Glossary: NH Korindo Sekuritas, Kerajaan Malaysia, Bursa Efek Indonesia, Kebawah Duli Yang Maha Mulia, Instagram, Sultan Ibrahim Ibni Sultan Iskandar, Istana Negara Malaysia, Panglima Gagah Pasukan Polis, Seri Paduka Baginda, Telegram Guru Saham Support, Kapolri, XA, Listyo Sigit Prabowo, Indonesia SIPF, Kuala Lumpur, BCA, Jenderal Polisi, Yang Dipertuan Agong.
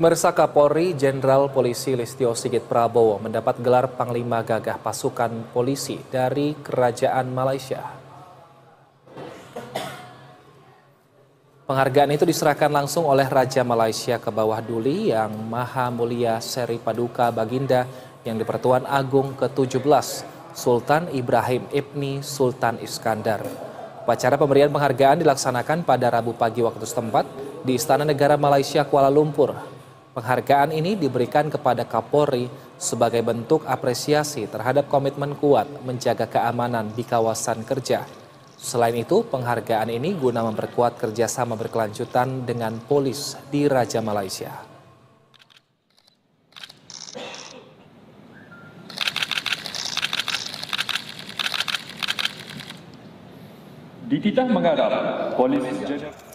Meresap Kapolri, Jenderal Polisi Listyo Sigit Prabowo mendapat gelar Panglima Gagah Pasukan Polisi dari Kerajaan Malaysia. Penghargaan itu diserahkan langsung oleh Raja Malaysia ke bawah duli Yang Maha Mulia Seri Paduka Baginda yang di-Pertuan Agong ke-17 Sultan Ibrahim Ibni Sultan Iskandar. Upacara pemberian penghargaan dilaksanakan pada Rabu pagi waktu setempat di Istana Negara Malaysia, Kuala Lumpur. Penghargaan ini diberikan kepada Kapolri sebagai bentuk apresiasi terhadap komitmen kuat menjaga keamanan di kawasan kerja. Selain itu, penghargaan ini guna memperkuat kerjasama berkelanjutan dengan polis di Raja Malaysia. Di titah mengharap polis